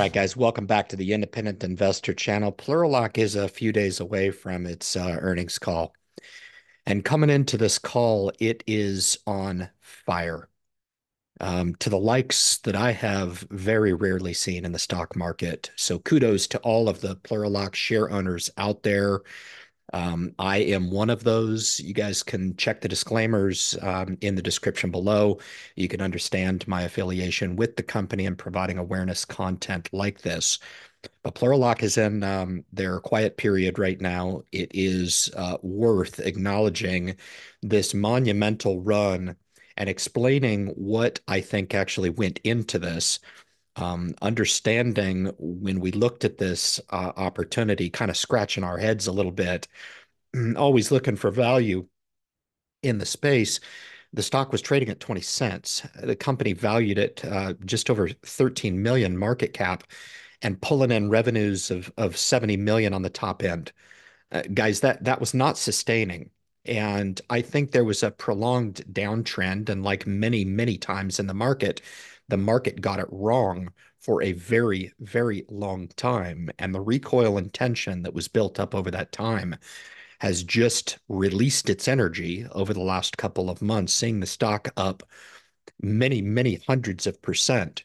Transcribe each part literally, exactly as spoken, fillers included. right, guys, welcome back to the Independent Investor Channel. Plurilock is a few days away from its uh, earnings call. And coming into this call, it is on fire. Um, to the likes that I have very rarely seen in the stock market. So kudos to all of the Plurilock share owners out there. Um, I am one of those. You guys can check the disclaimers um, in the description below. You can understand my affiliation with the company and providing awareness content like this. But Plurilock is in um, their quiet period right now. It is uh, worth acknowledging this monumental run and explaining what I think actually went into this. Um, understanding when we looked at this uh, opportunity, kind of scratching our heads a little bit, always looking for value in the space. The stock was trading at twenty cents. The company valued it uh, just over thirteen million market cap and pulling in revenues of, of seventy million on the top end. Uh, guys, that, that was not sustaining. And I think there was a prolonged downtrend. And like many, many times in the market, the market got it wrong for a very, very long time. And the recoil and tension that was built up over that time has just released its energy over the last couple of months, seeing the stock up many, many hundreds of percent.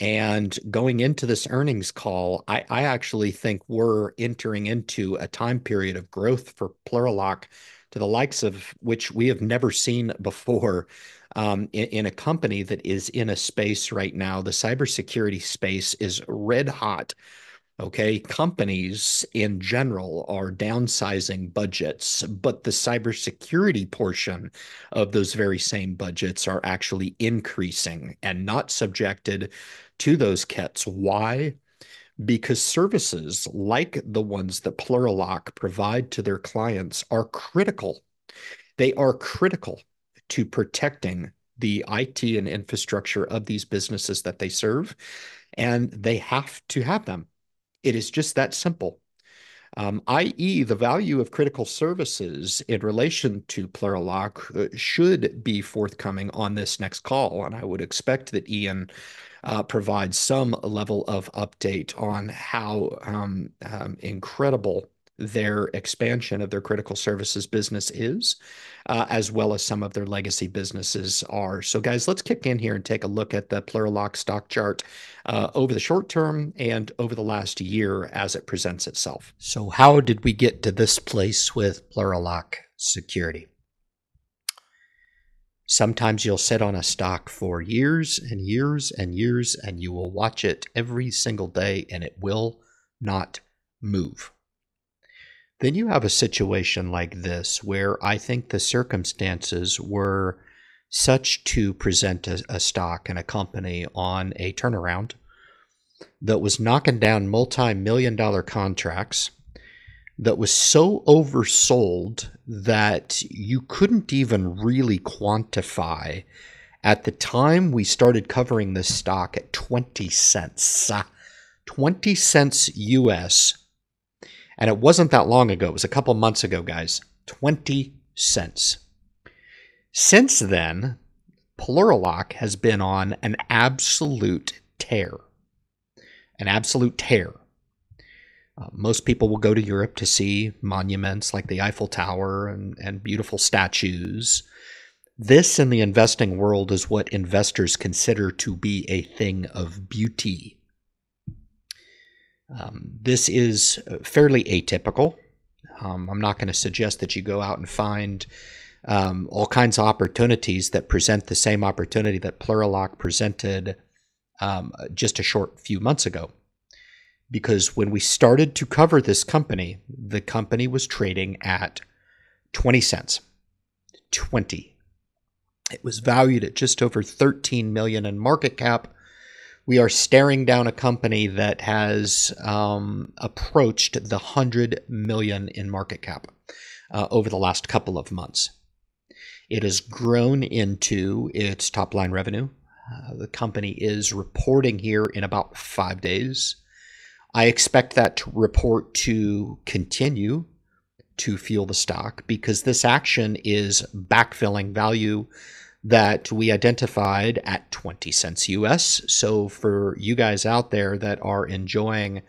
And going into this earnings call, I, I actually think we're entering into a time period of growth for Plurilock to the likes of which we have never seen before. Um, in, in a company that is in a space right now, the cybersecurity space is red hot, okay? Companies in general are downsizing budgets, but the cybersecurity portion of those very same budgets are actually increasing and not subjected to those cuts. Why? Because services like the ones that Plurilock provide to their clients are critical. They are critical to protecting the I T and infrastructure of these businesses that they serve, and they have to have them. It is just that simple, um, that is the value of critical services in relation to Plurilock should be forthcoming on this next call, and I would expect that Ian uh, provides some level of update on how um, um, incredible their expansion of their critical services business is, uh, as well as some of their legacy businesses are. So guys, let's kick in here and take a look at the Plurilock stock chart uh, over the short term and over the last year as it presents itself. So how did we get to this place with Plurilock Security? Sometimes you'll sit on a stock for years and years and years, and you will watch it every single day and it will not move. Then you have a situation like this where I think the circumstances were such to present a, a stock and a company on a turnaround that was knocking down multi-million dollar contracts, that was so oversold that you couldn't even really quantify. At the time we started covering this stock at twenty cents, twenty cents U S. And it wasn't that long ago. It was a couple months ago, guys. twenty cents. Since then, Plurilock has been on an absolute tear. An absolute tear. Uh, most people will go to Europe to see monuments like the Eiffel Tower and, and beautiful statues. This in the investing world is what investors consider to be a thing of beauty. Um, this is fairly atypical. Um, I'm not going to suggest that you go out and find um, all kinds of opportunities that present the same opportunity that Plurilock presented um, just a short few months ago. Because when we started to cover this company, the company was trading at twenty cents. twenty. It was valued at just over thirteen million dollars in market cap. We are staring down a company that has um, approached the one hundred million dollars in market cap uh, over the last couple of months. It has grown into its top-line revenue. Uh, the company is reporting here in about five days. I expect that to report to continue to fuel the stock because this action is backfilling value that we identified at twenty cents U S. So for you guys out there that are enjoying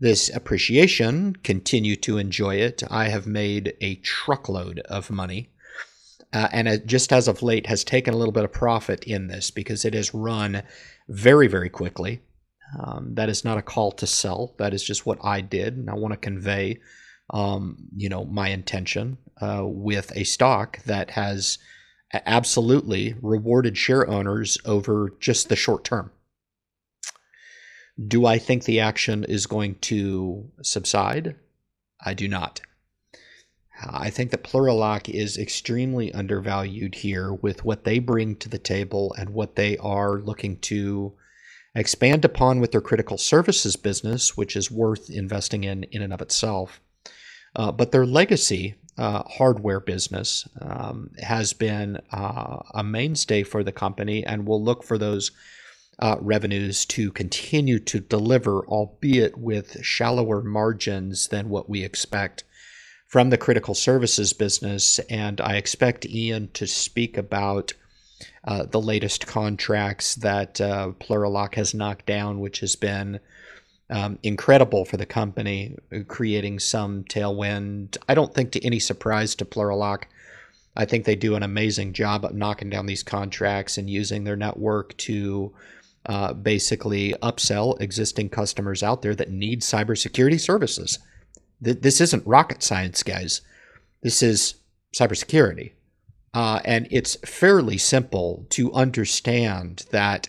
this appreciation, continue to enjoy it. I have made a truckload of money, uh, and it just as of late has taken a little bit of profit in this because it has run very, very quickly. Um, that is not a call to sell. That is just what I did, and I want to convey, um, you know, my intention uh, with a stock that has absolutely rewarded share owners over just the short term. Do I think the action is going to subside? I do not. I think that Plurilock is extremely undervalued here with what they bring to the table and what they are looking to expand upon with their critical services business, which is worth investing in in and of itself. Uh, but their legacy uh, hardware business um, has been uh, a mainstay for the company, and we'll look for those Uh, revenues to continue to deliver, albeit with shallower margins than what we expect from the critical services business. And I expect Ian to speak about uh, the latest contracts that uh, Plurilock has knocked down, which has been um, incredible for the company, creating some tailwind. I don't think to any surprise to Plurilock. I think they do an amazing job of knocking down these contracts and using their network to Uh, basically upsell existing customers out there that need cybersecurity services. Th this isn't rocket science, guys. This is cybersecurity. Uh, and it's fairly simple to understand that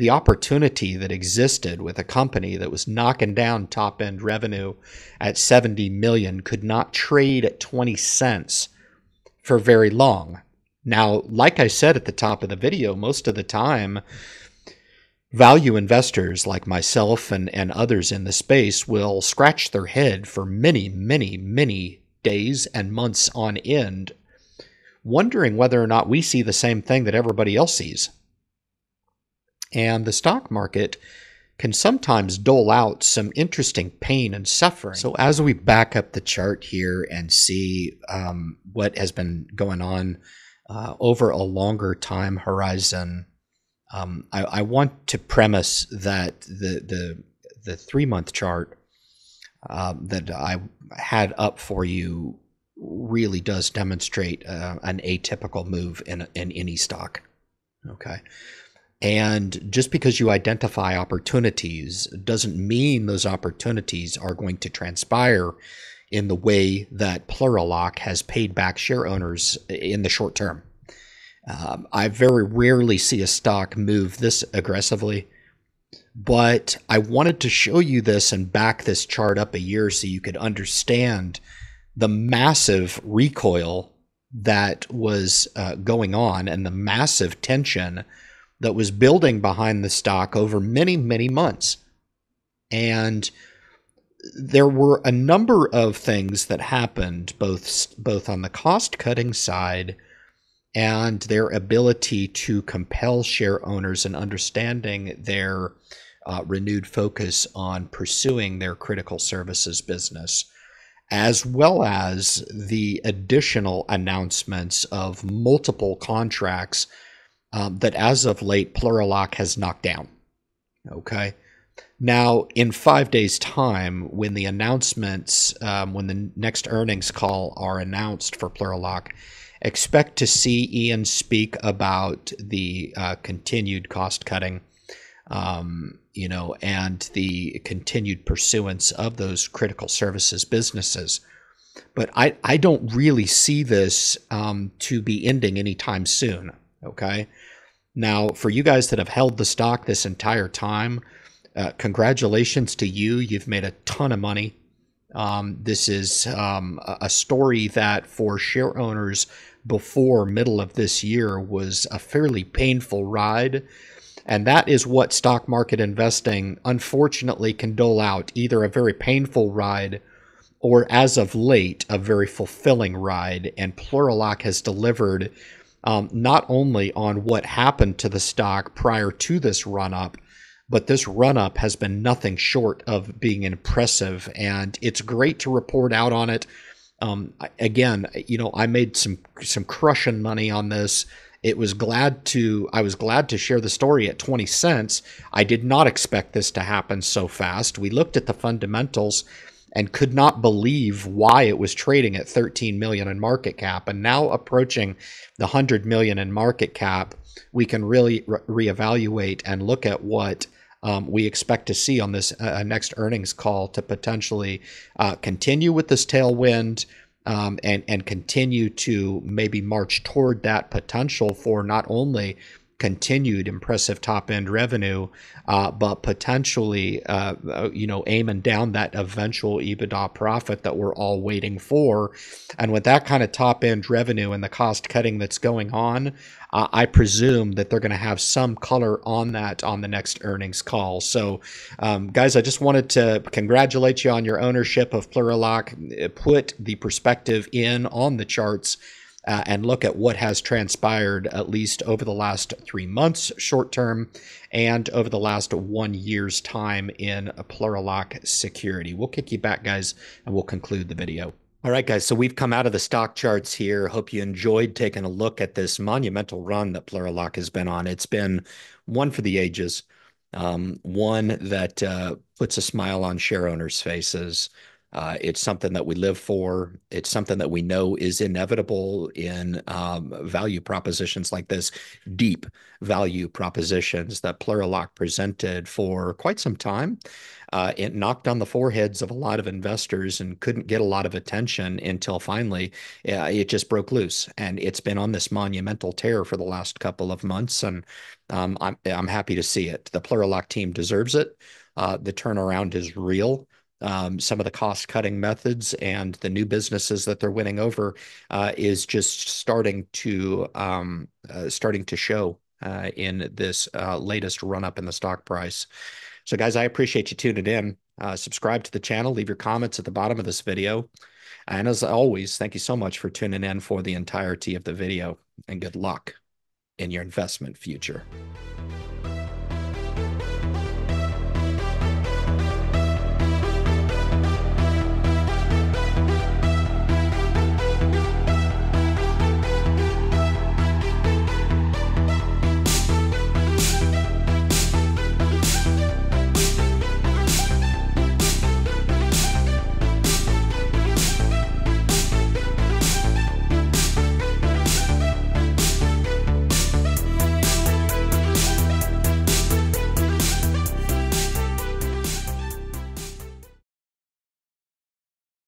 the opportunity that existed with a company that was knocking down top-end revenue at seventy million could not trade at twenty cents for very long. Now, like I said at the top of the video, most of the time, value investors like myself and, and others in the space will scratch their head for many, many, many days and months on end, wondering whether or not we see the same thing that everybody else sees. And the stock market can sometimes dole out some interesting pain and suffering. So as we back up the chart here and see um, what has been going on uh, over a longer time horizon, Um, I, I want to premise that the the, the three-month chart uh, that I had up for you really does demonstrate uh, an atypical move in, in any stock, okay? And just because you identify opportunities doesn't mean those opportunities are going to transpire in the way that Plurilock has paid back share owners in the short term. Um, I very rarely see a stock move this aggressively, but I wanted to show you this and back this chart up a year so you could understand the massive recoil that was uh, going on and the massive tension that was building behind the stock over many, many months. And there were a number of things that happened, both, both on the cost-cutting side and their ability to compel share owners and understanding their uh, renewed focus on pursuing their critical services business, as well as the additional announcements of multiple contracts um, that as of late Plurilock has knocked down. Okay. Now, in five days' time, when the announcements, um, when the next earnings call are announced for Plurilock, expect to see Ian speak about the uh, continued cost cutting, um, you know, and the continued pursuance of those critical services businesses. But I, I don't really see this um, to be ending anytime soon, okay? Now, for you guys that have held the stock this entire time, uh, congratulations to you. You've made a ton of money. Um, this is um, a story that for share owners before middle of this year was a fairly painful ride. And that is what stock market investing, unfortunately, can dole out, either a very painful ride or, as of late, a very fulfilling ride. And Plurilock has delivered um, not only on what happened to the stock prior to this run-up, but this run-up has been nothing short of being impressive, and it's great to report out on it. Um, again, you know, I made some some crushing money on this. It was glad to, I was glad to share the story at twenty cents. I did not expect this to happen so fast. We looked at the fundamentals and could not believe why it was trading at thirteen million in market cap. And now approaching the one hundred million in market cap, we can really re reevaluate and look at what um, we expect to see on this uh, next earnings call to potentially uh, continue with this tailwind, Um, and, and continue to maybe march toward that potential for not only continued impressive top-end revenue, uh, but potentially, uh, you know, aiming down that eventual EBITDA profit that we're all waiting for. And with that kind of top-end revenue and the cost cutting that's going on, uh, I presume that they're going to have some color on that on the next earnings call. So, um, guys, I just wanted to congratulate you on your ownership of Plurilock. Put the perspective in on the charts, Uh, and look at what has transpired at least over the last three months short term and over the last one year's time in Plurilock Security. We'll kick you back, guys, and we'll conclude the video. All right, guys, so we've come out of the stock charts here. Hope you enjoyed taking a look at this monumental run that Plurilock has been on. It's been one for the ages, um, one that uh, puts a smile on share owners' faces. Uh, it's something that we live for. It's something that we know is inevitable in um, value propositions like this, deep value propositions that Plurilock presented for quite some time. Uh, it knocked on the foreheads of a lot of investors and couldn't get a lot of attention until finally uh, it just broke loose. And it's been on this monumental tear for the last couple of months. And um, I'm, I'm happy to see it. The Plurilock team deserves it. Uh, the turnaround is real. Um, some of the cost-cutting methods and the new businesses that they're winning over uh, is just starting to um, uh, starting to show uh, in this uh, latest run-up in the stock price. So, guys, I appreciate you tuning in. Uh, subscribe to the channel. Leave your comments at the bottom of this video. And as always, thank you so much for tuning in for the entirety of the video. And good luck in your investment future.